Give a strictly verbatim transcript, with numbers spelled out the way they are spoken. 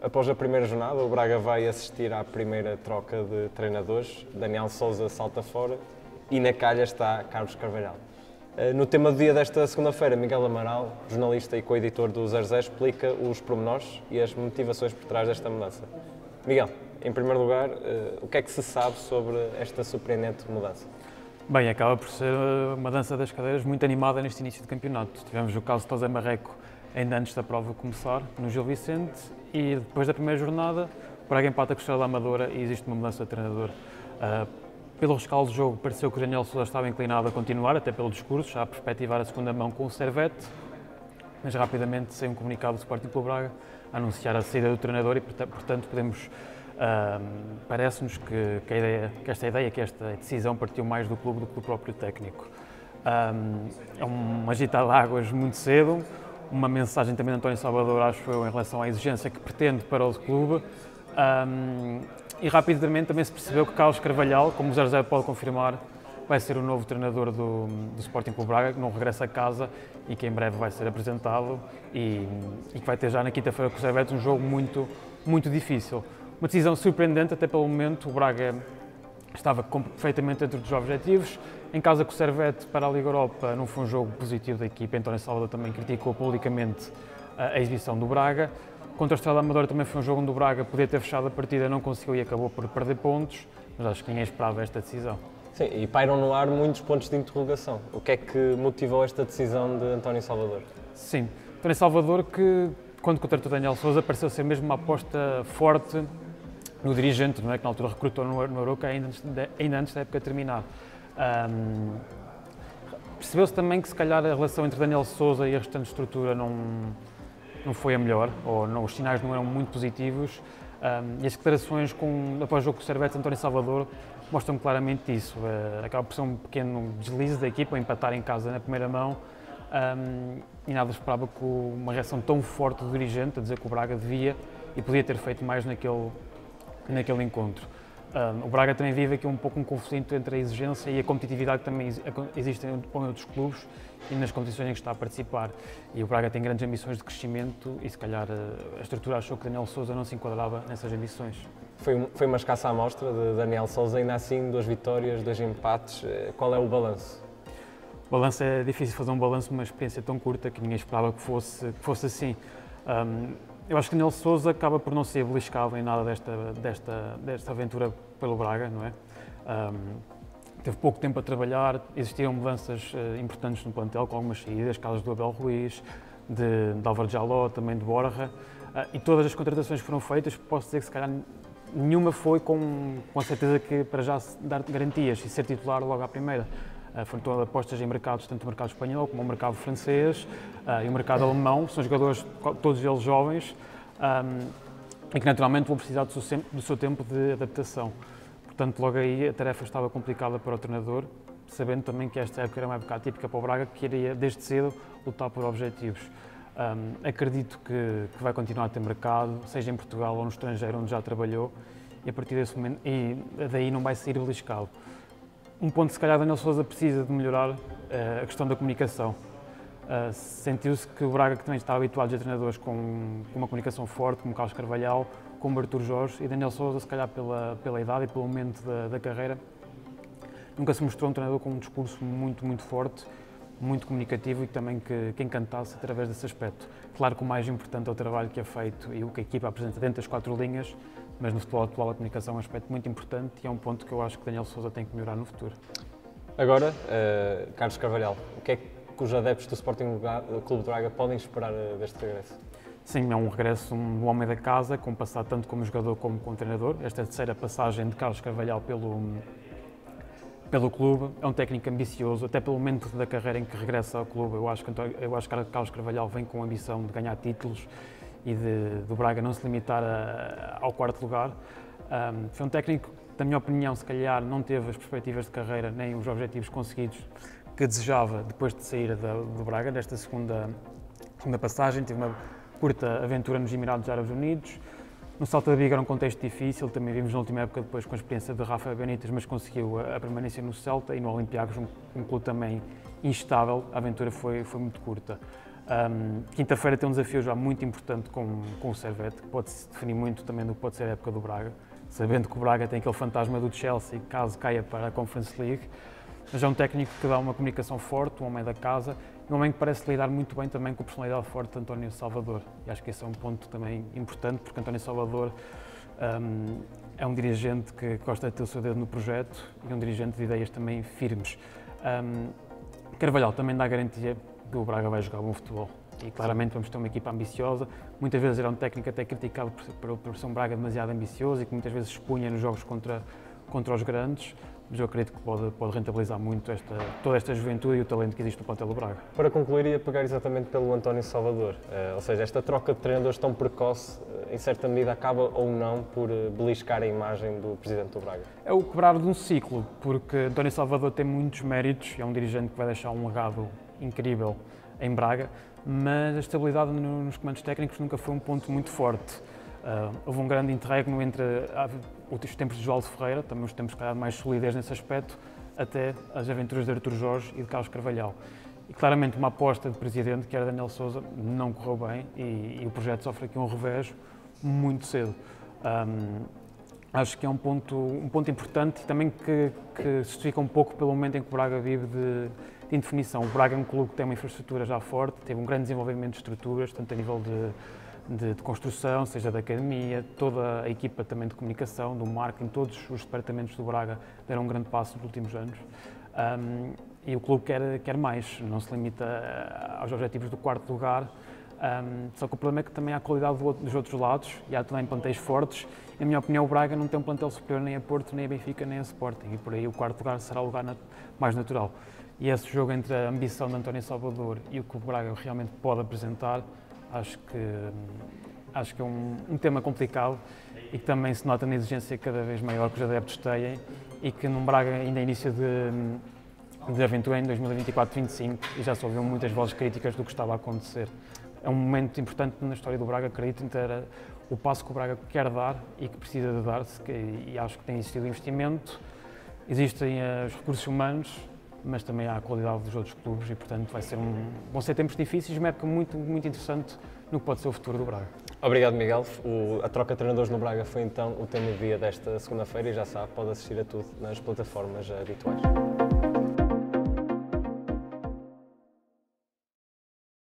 Após a primeira jornada, o Braga vai assistir à primeira troca de treinadores. Daniel Sousa salta fora e na calha está Carlos Carvalhal. No tema do dia desta segunda-feira, Miguel Amaral, jornalista e co-editor do ZeroZero, explica os pormenores e as motivações por trás desta mudança. Miguel, em primeiro lugar, o que é que se sabe sobre esta surpreendente mudança? Bem, acaba por ser uma dança das cadeiras muito animada neste início de campeonato. Tivemos o caso de José Marreco ainda antes da prova começar, no Gil Vicente, e depois da primeira jornada, o Braga empata com a Estrela Amadora e existe uma mudança de treinador. Uh, pelo rescaldo do jogo, pareceu que o Daniel Sousa estava inclinado a continuar, até pelo discurso, a perspectivar a segunda mão com o Servette, mas rapidamente, sem um comunicado do Sporting Clube de Braga, a anunciar a saída do treinador e, portanto, podemos... Uh, Parece-nos que, que, a ideia, que esta ideia, que esta decisão partiu mais do clube do que do próprio técnico. Um, é um agitar de águas muito cedo, uma mensagem também de António Salvador, acho eu, em relação à exigência que pretende para o clube. Um, e rapidamente também se percebeu que Carlos Carvalhal, como o ZeroZero pode confirmar, vai ser o novo treinador do, do Sporting Clube de Braga, que não regressa a casa e que em breve vai ser apresentado e que vai ter já na quinta-feira com o Servette um jogo muito, muito difícil. Uma decisão surpreendente, até pelo momento, o Braga estava perfeitamente dentro dos objetivos. Em casa com o Servette para a Liga Europa não foi um jogo positivo da equipa, António Salvador também criticou publicamente a exibição do Braga. Contra a Estrela Amadora também foi um jogo onde o Braga podia ter fechado a partida, não conseguiu e acabou por perder pontos, mas acho que ninguém esperava esta decisão. Sim, e pairam no ar muitos pontos de interrogação. O que é que motivou esta decisão de António Salvador? Sim, António Salvador que, quando contratou Daniel Sousa, pareceu ser mesmo uma aposta forte no dirigente, não é? Que na altura recrutou no, no Arouca ainda, ainda antes da época terminar. Um, Percebeu-se também que se calhar a relação entre Daniel Sousa e a restante estrutura não, não foi a melhor, ou não, os sinais não eram muito positivos, um, e as declarações com, após o jogo com o Servette, António Salvador mostram claramente isso. Uh, acaba por ser um pequeno deslize da equipa, empatar em casa na primeira mão, um, e nada esperava que uma reação tão forte do dirigente, a dizer que o Braga devia e podia ter feito mais naquele naquele encontro. Um, o Braga também vive aqui um pouco um conflito entre a exigência e a competitividade que também existe em outros clubes e nas competições em que está a participar. E o Braga tem grandes ambições de crescimento e se calhar a estrutura achou que Daniel Sousa não se enquadrava nessas ambições. Foi, foi uma escassa amostra de Daniel Sousa, ainda assim duas vitórias, dois empates. Qual é o balanço? O balanço é difícil fazer um balanço numa experiência tão curta que ninguém esperava que fosse, que fosse assim. Um, Eu acho que Daniel Sousa acaba por não ser beliscado em nada desta, desta, desta aventura pelo Braga, não é? Um, teve pouco tempo a trabalhar, existiam mudanças uh, importantes no plantel, com algumas saídas, casos do Abel Ruiz, de, de Álvaro de Jaló, também de Borja, uh, e todas as contratações que foram feitas, posso dizer que se calhar nenhuma foi com, com a certeza que para já dar garantias e ser titular logo à primeira. Uh, foram todas apostas em mercados, tanto o mercado espanhol como o mercado francês uh, e o mercado alemão, são jogadores, todos eles jovens, um, e que naturalmente vão precisar do seu, do seu tempo de adaptação. Portanto, logo aí a tarefa estava complicada para o treinador, sabendo também que esta época era uma época atípica para o Braga, que iria desde cedo lutar por objetivos. Um, acredito que, que vai continuar a ter mercado, seja em Portugal ou no estrangeiro, onde já trabalhou, e a partir desse momento, e daí não vai sair beliscado. Um ponto, se calhar, Daniel Sousa precisa de melhorar é a questão da comunicação. Uh, Sentiu-se que o Braga, que também está habituado a treinadores com, com uma comunicação forte, como Carlos Carvalhal, como Artur Jorge, e Daniel Sousa, se calhar, pela, pela idade e pelo momento da, da carreira, nunca se mostrou um treinador com um discurso muito, muito forte, muito comunicativo e também que, que encantasse através desse aspecto. Claro que o mais importante é o trabalho que é feito e o que a equipa apresenta dentro das quatro linhas, mas no futebol atual a comunicação é um aspecto muito importante e é um ponto que eu acho que Daniel Sousa tem que melhorar no futuro. Agora, uh, Carlos Carvalhal, o que é que os adeptos do Sporting Clube de Braga podem esperar deste regresso? Sim, é um regresso do homem da casa, com passado tanto como jogador como como treinador. Esta é a terceira passagem de Carlos Carvalhal pelo, pelo clube. É um técnico ambicioso, até pelo momento da carreira em que regressa ao clube. Eu acho que, eu acho que Carlos Carvalhal vem com a ambição de ganhar títulos e de, do Braga não se limitar a, ao quarto lugar. Um, foi um técnico que, na minha opinião, se calhar não teve as perspectivas de carreira nem os objetivos conseguidos que desejava depois de sair da, do Braga, desta segunda, segunda passagem. Teve uma curta aventura nos Emirados Árabes Unidos. No Salta da Biga era um contexto difícil, também vimos na última época depois com a experiência de Rafa Benitas, mas conseguiu a, a permanência no Celta e no Olympiacos, um, um clube também instável. A aventura foi, foi muito curta. Um, Quinta-feira tem um desafio já muito importante com, com o Servette, que pode se definir muito também do que pode ser a época do Braga, sabendo que o Braga tem aquele fantasma do Chelsea, caso caia para a Conference League, mas é um técnico que dá uma comunicação forte, um homem da casa, e um homem que parece lidar muito bem também com a personalidade forte de António Salvador. E acho que esse é um ponto também importante, porque António Salvador um, é um dirigente que gosta de ter o seu dedo no projeto e um dirigente de ideias também firmes. Um, Carvalhal também dá garantia que o Braga vai jogar bom futebol. E claramente vamos ter uma equipa ambiciosa, muitas vezes era um técnico até criticado por, por ser um Braga demasiado ambicioso e que muitas vezes expunha nos jogos contra, contra os grandes, mas eu acredito que pode, pode rentabilizar muito esta, toda esta juventude e o talento que existe no plantel do Braga. Para concluir, ia pegar exatamente pelo António Salvador, uh, ou seja, esta troca de treinadores tão precoce, uh, em certa medida acaba ou não por uh, beliscar a imagem do presidente do Braga? É o quebrar de um ciclo, porque António Salvador tem muitos méritos, é um dirigente que vai deixar um legado incrível em Braga, mas a estabilidade nos comandos técnicos nunca foi um ponto muito forte. Uh, houve um grande interregno entre os tempos de João Alves Ferreira, também os tempos calhar, mais solidez nesse aspecto, até as aventuras de Artur Jorge e de Carlos Carvalhal. E claramente uma aposta de presidente, que era Daniel Sousa, não correu bem e, e o projeto sofre aqui um revés muito cedo. Um, acho que é um ponto, um ponto importante e também que, que se justifica um pouco pelo momento em que o Braga vive de de indefinição. O Braga é um clube que tem uma infraestrutura já forte, teve um grande desenvolvimento de estruturas, tanto a nível de, de, de construção, seja da academia, toda a equipa também de comunicação, do marketing, todos os departamentos do Braga deram um grande passo nos últimos anos. Um, e o clube quer, quer mais, não se limita aos objetivos do quarto lugar, um, só que o problema é que também há qualidade do outro, dos outros lados e há também plantéis fortes. Na minha opinião, o Braga não tem um plantel superior nem a Porto, nem a Benfica, nem a Sporting, e por aí o quarto lugar será o lugar na, mais natural. E esse jogo entre a ambição de António Salvador e o que o Braga realmente pode apresentar, acho que, acho que é um, um tema complicado e que também se nota na exigência cada vez maior que os adeptos têm e que num Braga ainda é início de, de aventura em dois mil e vinte e quatro, vinte e cinco e já se ouviu muitas vozes críticas do que estava a acontecer. É um momento importante na história do Braga, acredito, entre o passo que o Braga quer dar e que precisa de dar-se, e acho que tem existido investimento, existem os recursos humanos, mas também há a qualidade dos outros clubes e, portanto, vai ser um, vão ser tempos difíceis, uma época muito, muito interessante no que pode ser o futuro do Braga. Obrigado, Miguel. O, a troca de treinadores no Braga foi, então, o tema do dia desta segunda-feira e, já sabe, pode assistir a tudo nas plataformas habituais.